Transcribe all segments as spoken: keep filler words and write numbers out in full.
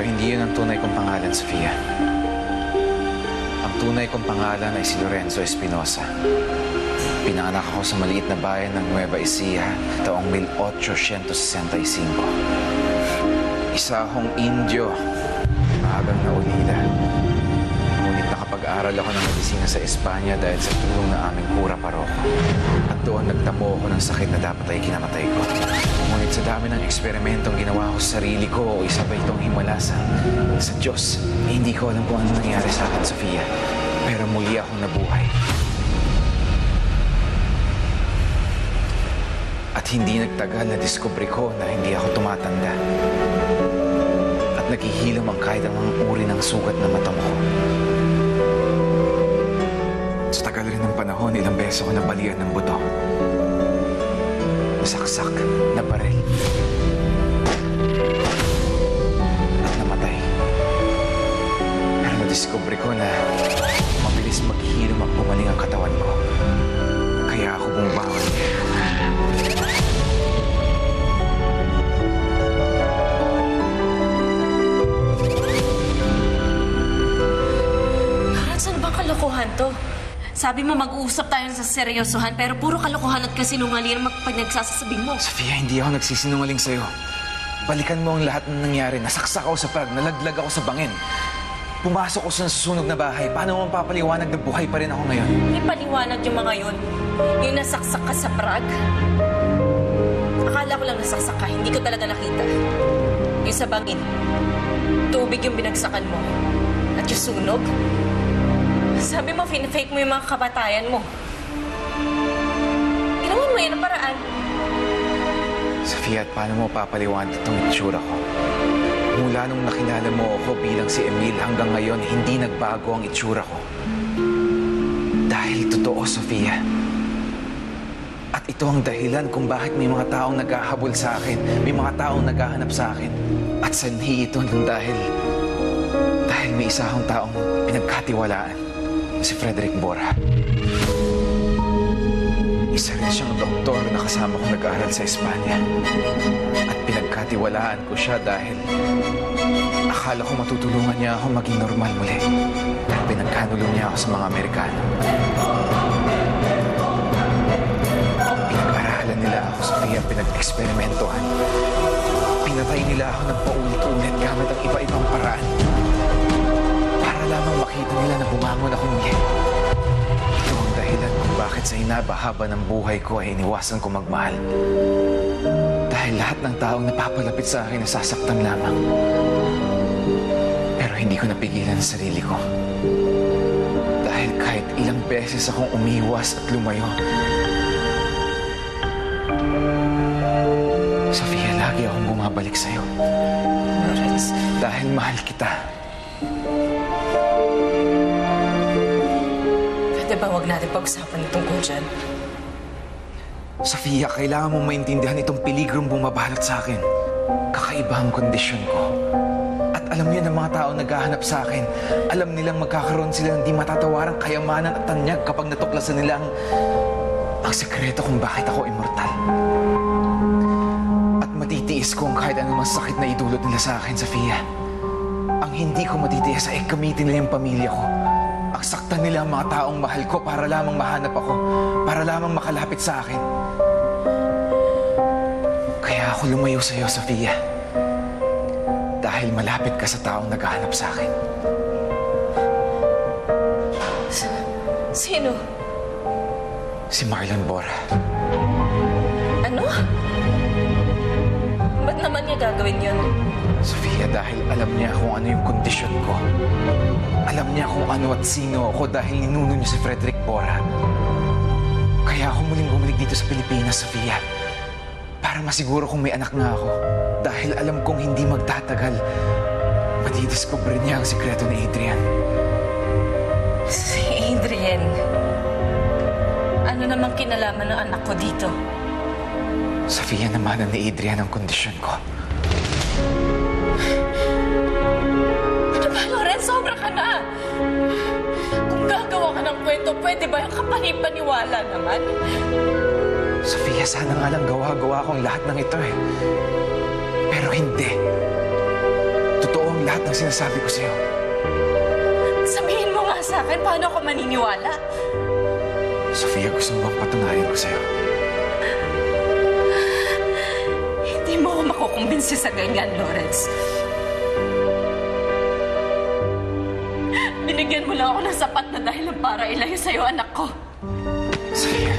Pero hindi yun ang tunay kong pangalan, Sofia. Ang tunay kong pangalan ay si Lorenzo Espinosa. Pinanganak ako sa maliit na bayan ng Nueva Ecija taong eighteen sixty-five. Isa akong Indio, maagang naulila. Ngunit nakapag-aral ako ng medisina sa Espanya dahil sa tulong ng aming kura paroko. At doon nagtapo ako ng sakit na dapat ay kinamatay ko. Ngunit sa dami ng eksperimentong ginawa ko sa sarili ko, isa pa itong himala sa, sa Diyos. Hindi ko alam kung ano nangyari sa akin, Sofia. Pero muli akong nabuhay. At hindi nagtagal na diskubre ko na hindi ako tumatanda. At naghihilom ang kahit anong uri ng sugat na mata mo. Sa tagal rin ng panahon, ilang beses ako nabalian ng buto. Nasaksak na baril at namatay. Pero nadiskubre ko na mabilis maghihilom at pumaling ang katawan ko. Kaya ako bumawal. Karan, saan bang kalokohan to? Sabi mo, mag-uusap tayo sa seryosohan, pero puro kalokohan at kasinungalingan pag nagsasasabihin mo. Sofia, hindi ako nagsisinungaling sa'yo. Balikan mo ang lahat ng nangyari. Nasaksak ako sa prag, nalaglag ako sa bangin. Pumasok ko sa nasusunog na bahay. Paano mo mapapaliwanag na buhay pa rin ako ngayon? Hindi paliwanag yung mga yun. Yung nasaksak ka sa prag. Akala ko lang nasaksak ka, hindi ko talaga nakita. Yung sa bangin, tubig yung binagsakan mo. At yung sunog, sabi mo, fin-fake mo yung mga kabatayan mo. Ginawan mo yan ang paraan. Sofia, paano mo papaliwanag itong itsura ko? Mula nung nakilala mo ako bilang si Emil hanggang ngayon, hindi nagbago ang itsura ko. Dahil totoo, Sofia. At ito ang dahilan kung bakit may mga taong naghahabol sa akin, may mga taong naghahanap sa akin. At sanhi ito ng dahil, dahil may isa akong taong pinagkatiwalaan. Si Frederick Borja. Isa rin siyang doktor na kasama kong nag-aaral sa Espanya. At pinagkatiwalaan ko siya dahil akala ko matutulungan niya ako maging normal muli. At pinagkanulong niya ako sa mga Amerikano. Pinag-aralan nila ako sa kaya pinag-eksperimentohan. Pinatay nila ako ng paulit-ulit gamit ang iba-ibang paraan. Lamang makita nila na bumangon akong yun. Ito ang dahilan kung bakit sa hinaba-haba ng buhay ko ay iniwasan ko magmahal. Dahil lahat ng taong napapalapit sa akin nasasaktan lamang. Pero hindi ko napigilan ang sarili ko. Dahil kahit ilang beses akong umiwas at lumayo. Sofia, lagi akong bumabalik sa'yo. Lawrence, dahil mahal kita. Diba, huwag natin pag-usapan itong dyan. Sofia, kailangan mong maintindihan itong piligrong bumabalot sa akin. Kakaiba ang kondisyon ko. At alam niya ng mga tao naghahanap sa akin. Alam nilang magkakaroon sila ng di matatawarang kayamanan at tanyag kapag natuklasan nila ang, ang sekreto kung bakit ako immortal. At matitiis ko ang kahit anong sakit na idulot nila sa akin, Sofia. Ang hindi ko matitiis ay gamitin nila yung pamilya ko. Saktan nila ang mga taong mahal ko para lamang mahanap ako, para lamang makalapit sa akin. Kaya ako lumayo sa iyo, Sofia. Dahil malapit ka sa taong naghahanap sa akin. Sino? Si Marlon Borja. Ano? Ba't naman niya gagawin yun? Sofia, dahil alam niya kung ano yung kondisyon ko. Alam niya kung ano at sino ako dahil ninuno niya si Frederick Borja. Kaya ako muling bumalik dito sa Pilipinas, Sofia. Para masiguro kung may anak na ako. Dahil alam kong hindi magtatagal, madidiscover niya ang sikreto ni Adrian. Si Adrian? Ano namang kinalaman ng anak ko dito? Sofia, naman ni Adrian ang kondisyon ko. Sobra ka na! Kung gagawa ka ng kwento, pwede ba yung kapani-paniwala naman? Sofia, sana nga lang gawa-gawa akong lahat ng ito eh. Pero hindi. Totoo ang ang lahat ng sinasabi ko sa'yo. Sabihin mo nga sa akin, paano ako maniniwala? Sofia, gusto mo bang patunayan ko sa'yo? Hindi mo ako makukumbinsi sa ganyan, Lawrence. Binigyan mo lang ako ng sapat na dahilan para ilayo sa'yo, anak ko. Sofia.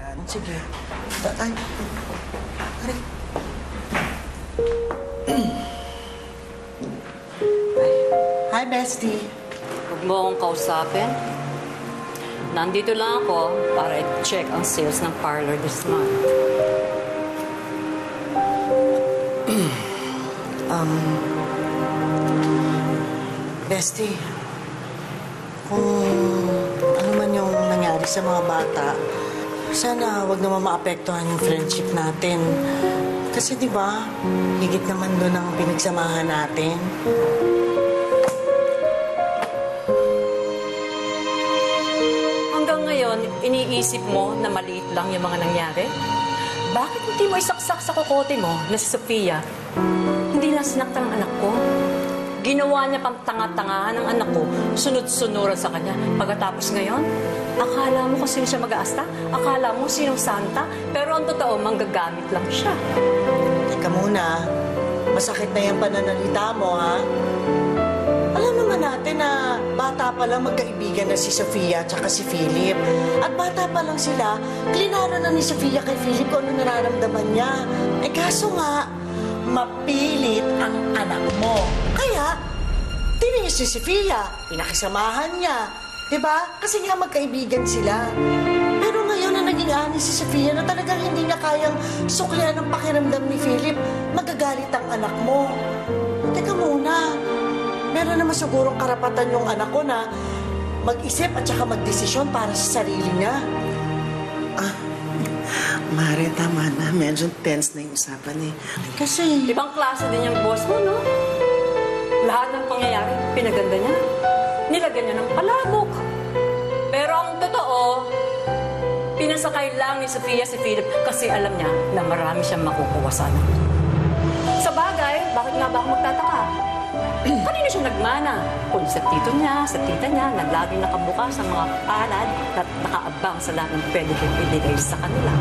Yan, sige. Ay, ay, ay. Hi, bestie. Huwag mo akong kausapin. Nandito lang ako para i-check ang sales ng parlor this month. um, bestie, kung ano man yung nangyari sa mga bata, sana wag naman maapektuhan yung friendship natin. Kasi di ba, higit naman doon ang pinagsamahan natin. Hanggang ngayon, iniisip mo na maliit lang yung mga nangyari? Bakit hindi mo isaksak sa kokote mo na si Sofia? Hindi lang sinaktan ang anak ko. Ginawa niya pang tanga-tangahan ng anak ko, sunod-sunuran sa kanya. Pagkatapos ngayon, akala mo kung sino siya mag-aasta, akala mo sinong santa, pero ang totoo, manggagamit lang siya. Teka muna, masakit na yung pananalita mo, ha? Alam naman natin na bata pa lang magkaibigan na si Sofia at si Philip. At bata pa lang sila, klinaro na ni Sofia kay Philip kung ano nararamdaman niya. Eh kaso nga, mapilit ang anak mo. Kaya, tiningis si Sofia, pinakisamahan niya. Diba? Kasi nga magkaibigan sila. Pero ngayon na naging ani si Sofia na talagang hindi niya kayang suklihan ang pakiramdam ni Philip, magagalit ang anak mo. Teka muna, meron naman sigurong karapatan yung anak ko na mag-isip at saka magdesisyon para sa sarili niya. Ah. Mare, tama na. Medyo tense na yung usapan eh. Kasi... Ibang klase din yung boss mo, no? Lahat ng pangyayari, pinaganda niya. Nilagyan niya ng palabok. Pero ang totoo, pinasakay lang ni Sofia si Philip kasi alam niya na marami siyang makukuha sana. Sa bagay, bakit nga ba ako magtataka? Kanina siya nagmana. Kung sa tito niya, sa tita niya, na laging nakabuka sa mga palad at nakaabang sa lahat ng pwede kong ibigay sa kanila.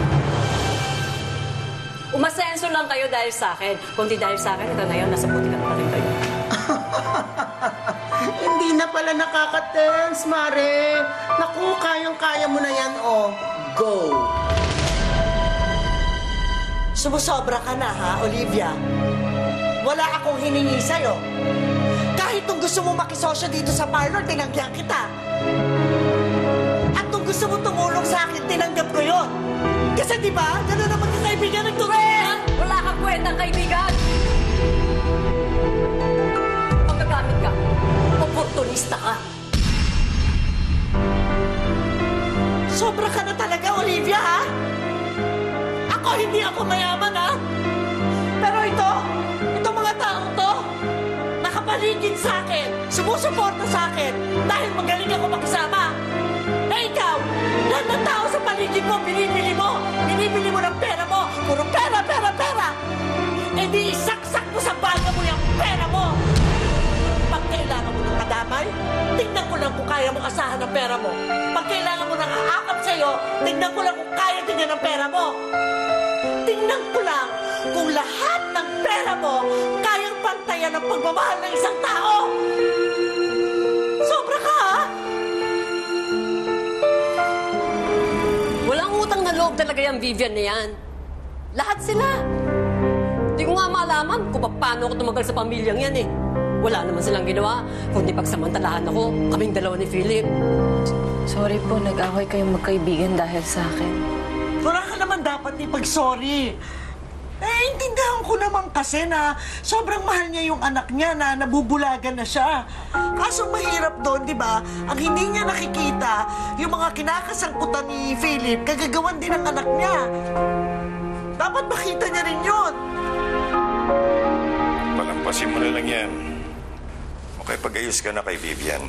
Umasenso lang kayo dahil sa akin. Kundi dahil sa akin, hanggang ngayon, nasa butikan pa rin kayo. Hindi na pala nakaka-tense, Mare. Naku, kayang-kaya mo na yan, oh. Go! Sumusobra ka na, ha, Olivia? Wala akong hiningi sa'yo. Kahit nung gusto mo makisosyo dito sa parlor, tinanggap kita. At nung gusto mo tumulong sa akin, tinanggap ko yun. Kasi di ba, gano'n naman yung kaibigan ng tuloy. Wala kang kwentang kaibigan. Pagkagamit ka, oportunista ka. Sobra ka na talaga, Olivia, ha? Ako, hindi ako mayaman, ha? Pero ito, itong mga taong to, nakapaligid sa akin, sumusuporta sa akin, dahil magaling ako makasama. Na ikaw, lahat ng tao sa paligid mo, binibili mo, binibili mo ng pera mo, puro pera, pera, pera. E di isaksak mo sa baga mo yung pera mo. Pag kailangan mo ng kadamay, tignan ko lang kung kaya mong asahan ang pera mo. Pag kailangan mo ng aakap sa'yo, tignan ko lang kung kaya tingnan ang pera mo. Tingnan ko lang kung lahat ng pera mo kayang pantayan ang pagmamahal ng isang tao. Sobra ka, ha? Walang utang na loob talaga yung Vivian na yan. Lahat sila. Hindi ko nga malaman kung paano ako tumagal sa pamilyang yan eh. Wala naman silang ginawa, kundi pagsamantalahan ako, kaming dalawa ni Philip. Sorry po, nag-away kayong magkaibigan dahil sa akin. Wala ka naman dapat ipag-sorry. Eh, intindihan ko naman kasi na sobrang mahal niya yung anak niya na nabubulagan na siya. Kaso mahirap doon, di ba? Ang hindi niya nakikita, yung mga kinakasangkutan ni Philip, kagagawan din ng anak niya. Dapat makita niya rin yun. Palampasin mo na lang yan. Okay, pag-ayos ka na kay Vivian.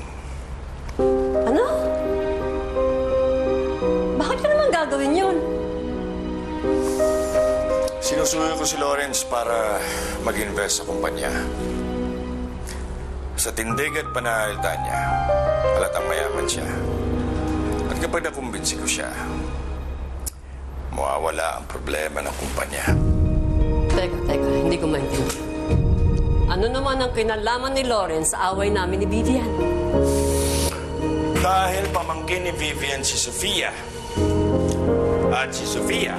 gagawin yun. Sinusuyo ko si Lawrence para mag-invest sa kumpanya. Sa tindig at panahalitan niya, halatang mayaman siya. At kapag nakumbinsi ko siya, mawawala ang problema ng kumpanya. Teka, teka, hindi ko maintindihan. Ano naman ang kinalaman ni Lawrence sa away namin ni Vivian? Dahil pamangkin ni Vivian si Sofia. At si Sofia,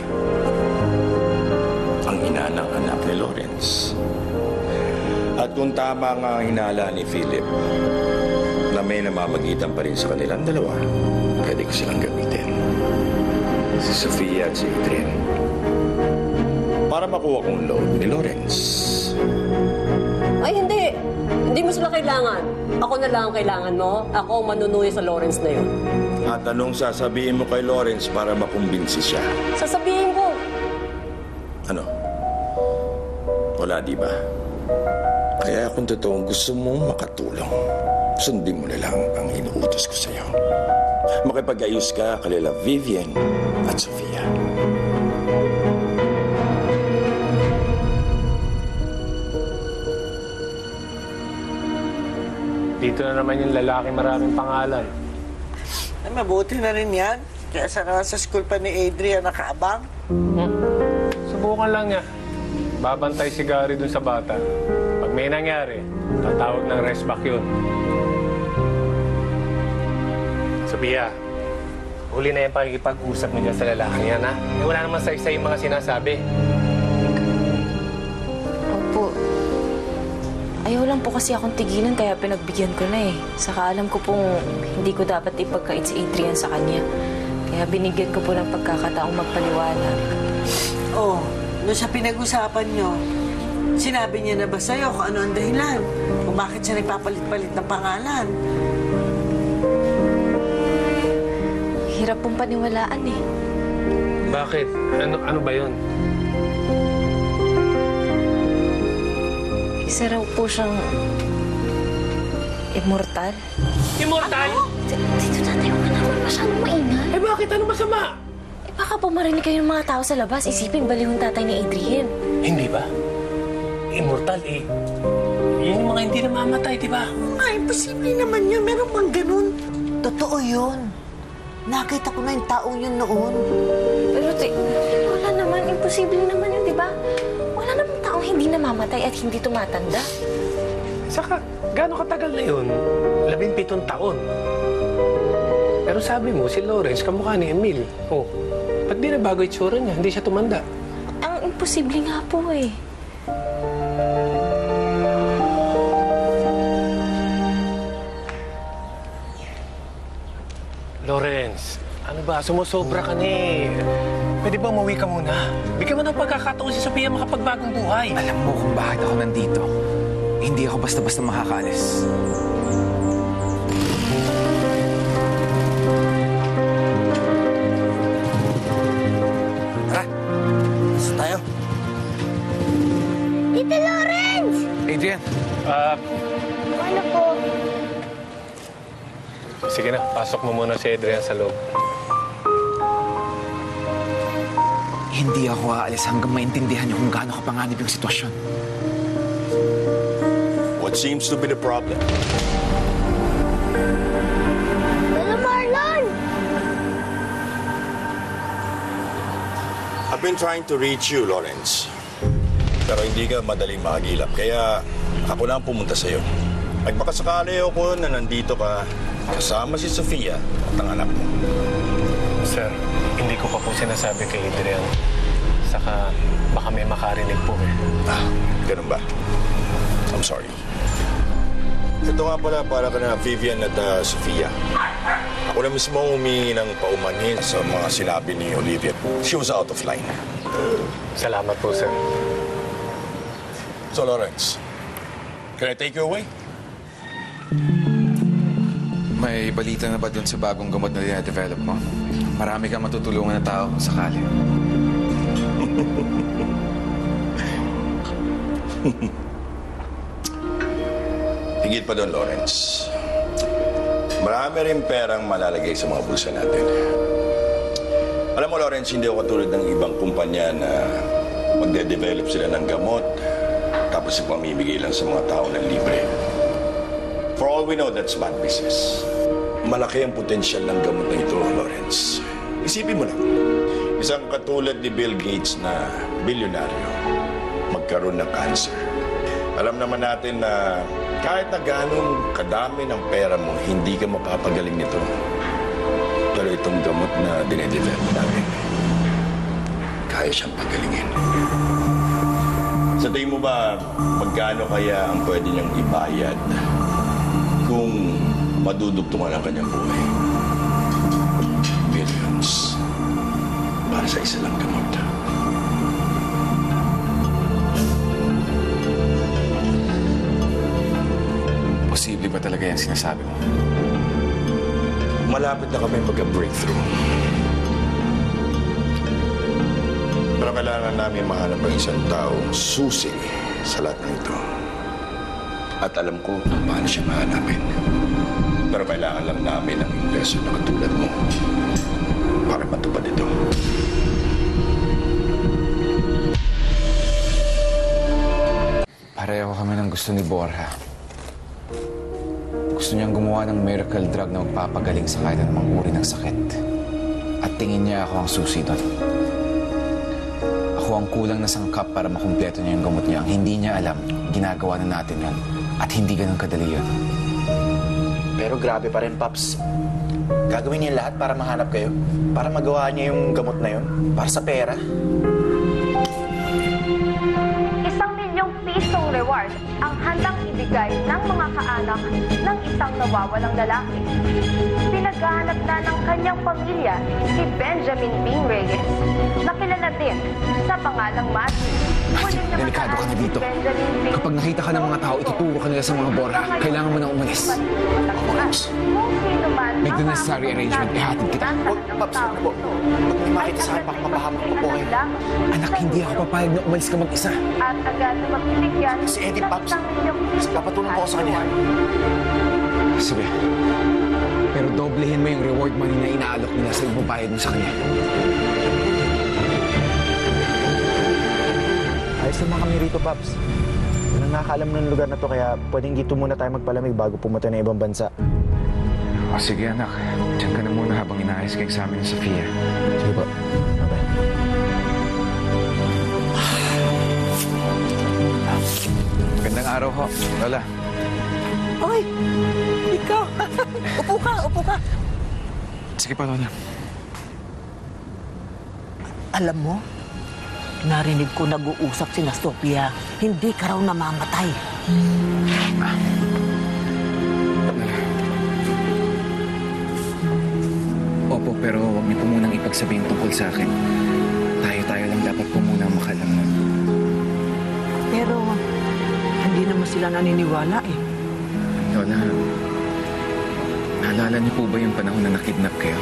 ang ina ng anak ni Lawrence. At kung tama nga ang hinala ni Philip, na may namamagitan pa rin sa kanilang dalawa, pwede ko silang gamitin. Si Sofia at si Adrian. Para makuha kong load ni Lawrence. Ay, hindi. Hindi mo sila kailangan. Ako na lang ang kailangan mo. Ako ang manunuyo sa Lawrence na yun. At anong sasabihin mo kay Lawrence para makumbinsi siya? Sasabihin ko. Ano? Wala, di ba? Kaya kung totoong gusto mong makatulong, sundin mo na lang ang inuutos ko sa'yo. Makipag-ayos ka kalila Vivian at Sofia. Dito na naman yung lalaki maraming pangalan. Ay, mabuti na rin yan. Kaya sana sa school pa ni Adrian nakaabang. Hmm. Subukan lang niya. Babantay si Gary dun sa bata. Pag may nangyari, tatawag ng resback yun. Sofia, huli na yung pakikipag-usap niya sa lalaki yan, ha? Eh, wala naman sa isa yung mga sinasabi. Opo. Ayaw lang po kasi akong tigilan kaya pinagbigyan ko na eh. Saka alam ko pong hindi ko dapat ipagkait si Adrian sa kanya. Kaya binigyan ko po ng pagkakataong magpaliwanag. Oh, doon sa pinag-usapan nyo, sinabi niya na ba sa'yo kung ano ang dahilan? Kung bakit siya nagpapalit-palit ng pangalan? Hirap pong paniwalaan eh. Bakit? Ano, ano ba yun? Isa raw po siyang immortal. Immortal? Ano? Dito na tayo ka naman. Masyadong maingay. Eh bakit? Ano masama? Eh baka po marinig kayo ng mga tao sa labas. Isipin baliw yung tatay ni Adrian. Hindi ba? Immortal eh. Yun yung mga hindi namamatay, di ba? Ay, imposible naman yun. Meron bang ganun? Totoo yun. Nakita ko na yung taong yun noon. Pero wala naman. Imposible naman yun, di ba? Wala naman. Hindi namamatay at hindi tumatanda. Saka, gaano katagal na yun? Labing pitong taon. Pero sabi mo, si Lawrence kamukha ni Emil. Oh, ba't di na bago itsura niya? Hindi siya tumanda. Ang imposible nga po eh. Lawrence, ano ba? Sumusobra ka ni... Pwede ba umuwi ka muna? Bigyan mo ng pagkakataon si Sofia makapagbagong buhay. Alam mo kung bakit ako nandito. Hindi ako basta-basta makakalis. Tara. Basta tayo. Tito Lawrence! Adrian. Ah... Uh... Ano po? Sige na, pasok mo muna si Adrian sa loob. Hindi ako aalis hanggang maintindihan niyo kung gaano kapanganib yung sitwasyon. What seems to be the problem? Hello, Marlon! I've been trying to reach you, Lawrence. Pero hindi ka madaling makagilap, kaya ako na ang pumunta sa'yo. Nagpakasakali ako na nandito ka kasama si Sofia at ang anak mo. Sir, hindi ko pa po sinasabi kay Adrian. Saka baka may makarinig po eh. Ah, ganun ba? I'm sorry. Ito nga pala para ka na Vivian at uh, Sofia. Ako na mismo humingi ng paumanhin sa mga sinabi ni Olivia. She was out of line. Salamat po, sir. So, Lawrence, can I take you away? May balita na ba dun sa bagong gamot na dinadevelop mo? Marami kang matutulungan na tao kung sakali. Higit pa doon, Lawrence. Marami rin perang malalagay sa mga bulsa natin. Alam mo, Lorenzo, hindi ako katulad ng ibang kumpanya na magde-develop sila ng gamot tapos ipamimigay lang sa mga tao ng libre. For all we know, that's bad business. Malaki ang potensyal ng gamot na ito, Lorenz. Isipin mo lang, isang katulad ni Bill Gates na bilyonaryo, magkaroon ng cancer. Alam naman natin na kahit na ganong kadami ng pera mo, hindi ka mapapagaling nito. Pero itong gamot na dinedevelop namin, kaya siyang pagalingin. Sa tingin mo ba, magkano kaya ang pwede niyang ibayad kung madudugtungan ang kanyang buhay? Millions. Para sa isa lang gamot. Posible ba talaga yan sinasabi mo? Malapit na kami pagka-breakthrough. Pero kailangan namin mahanap ang isang taong susi sa lahat ng ito. At alam ko kung paano siya mahanapin. Pero kailangan lang namin ang investor na katulad mo para matupad ito. Pareho kami ng gusto ni Borja. Gusto niyang gumawa ng miracle drug na magpapagaling sa kahit anumang uri ng sakit. At tingin niya ako ang susi doon. Ako ang kulang na sangkap para makumpleto niya yung gamot niya. Ang hindi niya alam, ginagawa na natin yun. At hindi ganun kadali yun. Pero grabe pa rin, Paps. Gagawin niya lahat para mahanap kayo. Para magawa niya yung gamot na yun. Para sa pera. Isang milyong pisong reward ang handang ibigay ng mga kaanak ng isang nawawalang lalaki. Pinaghahanap na ng kanyang pamilya si Benjamin Bing Reyes, na kilala din sa pangalang Mati. Mati, delikado ka na dito. Kapag nakita ka ng mga tao, ituturo ka nila sa mga Borja. Kailangan mo nang umalis. Paps, make the necessary arrangement. Ihatid kita. Paps, ano po? Pag may makita sa hapak, mapahamak mo po kayo. Anak, hindi ako papayag na umalis ka mag-isa. At agad na magbibigyan si Eddie, Paps. Papatulong ko sa kanya. Sige. Pero doblehin mo yung reward money na inaalok nila sa ibabayad mo sa kanya. Ayos naman kami rito, Paps. Walang nakakaalam ng lugar na to, kaya pwedeng dito muna tayo magpalamig bago pumunta ng ibang bansa. O sige, anak. Diyan ka na muna habang inaayos ka exam ni Sofia. Sige po. Bye-bye. Magandang araw ho, Lola. Oy! Ikaw! Upo ka! Upo ka! Sige pa, Lola. Alam mo, narinig ko nag-uusap si Sofia. Hindi ka raw namamatay. Ah. Opo, pero huwag niyo po munang ipagsabihin tungkol sa akin. Tayo-tayo lang dapat po munang makalangan. Pero hindi naman sila naniniwala eh. Lola, naalala niyo po ba yung panahon na nakidnap kayo?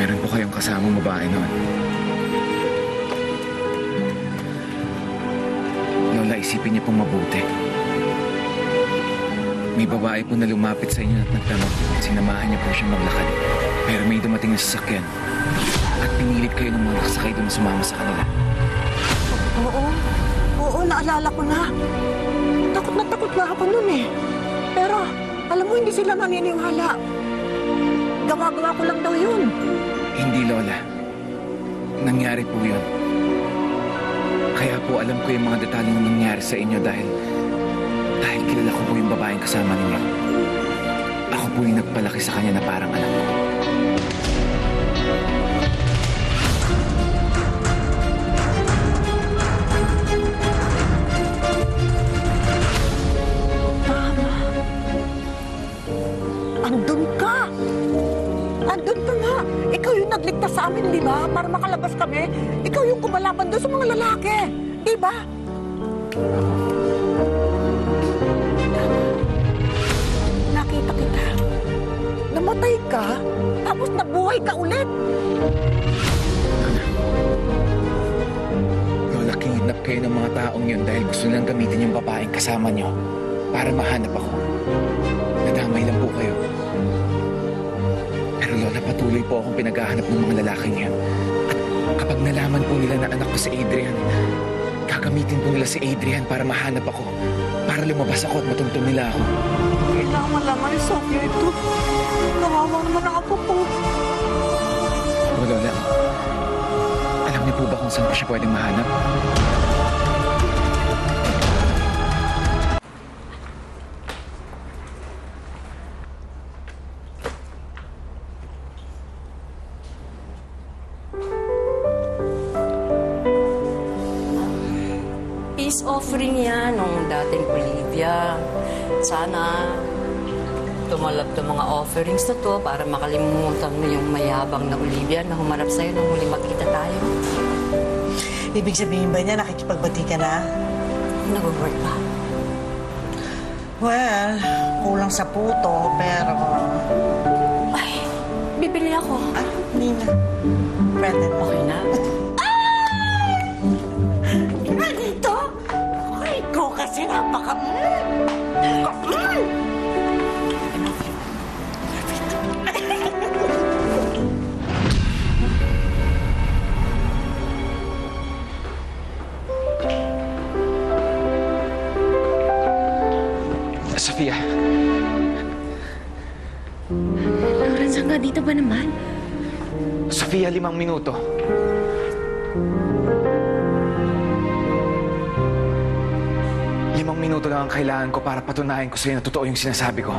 Meron po kayong kasamang babae noon. Lola, isipin niyo pong mabuti. May babae po na lumapit sa inyo at nagtanong. Sinamahan niyo po siya maglakad. Pero may dumating na sasakyan. At pinilit kayo ng mga nakasakay doon na sumama sa kanila. Oo. Oo, naalala ko na. Takot na takot na ako noon eh. Pero, alam mo, hindi sila maniniwala. Gawa-gawa ko lang daw yun. Hindi, Lola. Nangyari po yun. Kaya po alam ko yung mga detalyeng nangyari sa inyo dahil dahil kilala ko po yung babaeng kasama ninyo. Ako po yung nagpalaki sa kanya na parang alam ko. Mama! Andun ka! Andun ka nga! Ikaw yung nagligtas sa amin, di ba? Para makalabas kami, ikaw yung kumalaban doon sa mga lalaki. Di ba? Nakita kita. Namatay ka, tapos nabuhay ka ulit. Lola, kinidnap kayo ng mga taong yun dahil gusto nilang gamitin yung babaeng kasama nyo para mahanap ako. Nadamay lang po kayo. Pero Pero Lola, patuloy po akong pinaghahanap ng mga lalaking yan. At kapag nalaman po nila na anak ko si Adrian, gagamitin po nila si Adrian para mahanap ako. Para lumabas ako at matuntun nila ako. Kailangan malaman yung sakya ito. Nakawa naman ang apo po. O Lola, alam niyo po ba kung saan ko siya pwedeng mahanap? Offering niya nung dating Bolivia. Sana tumalab ng mga offerings na to para makalimutan mo yung mayabang na Bolivia na humarap sa'yo nung huli magkita tayo. Ibig sabihin ba niya nakikipagbati ka na? Nag-work pa. Well, kulang sa puto, pero... Ay, bibili ako. Ah, Nina. Pwede. Okay na. Sinapaka mo! Sofia! Lorenzo, hanggang dito ba naman? Sofia, limang minuto. Limang minuto lang ang kailangan ko para patunayan ko sa'yo na totoo yung sinasabi ko.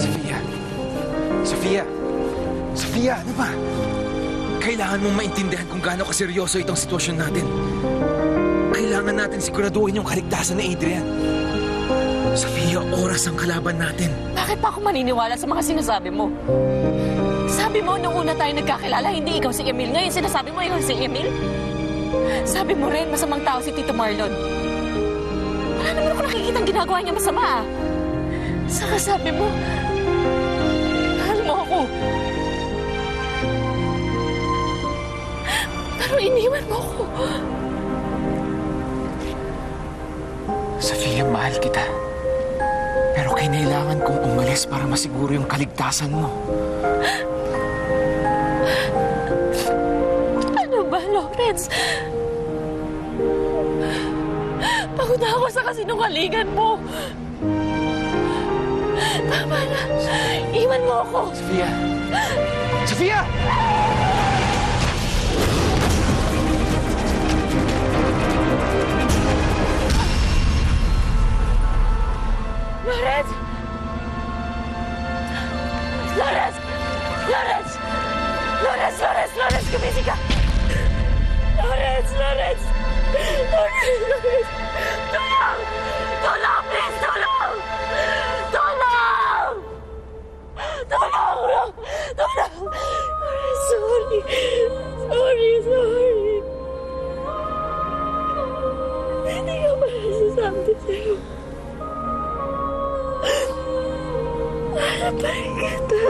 Sofia! Sofia! Sofia! Ano ba? Kailangan mong maintindihan kung gaano kaseryoso itong sitwasyon natin. Kailangan natin siguraduhin yung kaligtasan ni Adrian. Sofia, oras ang kalaban natin. Bakit pa ako maniniwala sa mga sinasabi mo? Sabi mo, nung una tayo nagkakilala, hindi ikaw si Emil. Ngayon, sinasabi mo ikaw si Emil? Sabi mo rin, masamang tao si Tito Marlon. Wala naman ako nakikita ang ginagawa niya masama, ah. Saka sabi mo, mahal mo ako. Pero iniwan mo ako. Sofia, mahal kita. Pero kailangan kong umalis para masiguro yung kaligtasan mo. Ano ba, Lorenz? Pagod na ako sa kasinungalingan mo. Tama na. Iwan mo ako. Sofia! Sofia! Lorenz! Lorenz! Lorenz! Lorenz! Lorenz! Lorenz! Kumisi ka! Lorenz! Lorenz! Lorenz! Lorenz! Tulang! Tulang! Please! Tulang! Tulang! Tulang! Tulang! Sorry! Sorry! Sorry! Hindi ka pala sasabi sa'yo. Wala pa rin kita.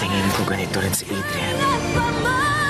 Tingin ko ganito rin si Adrian.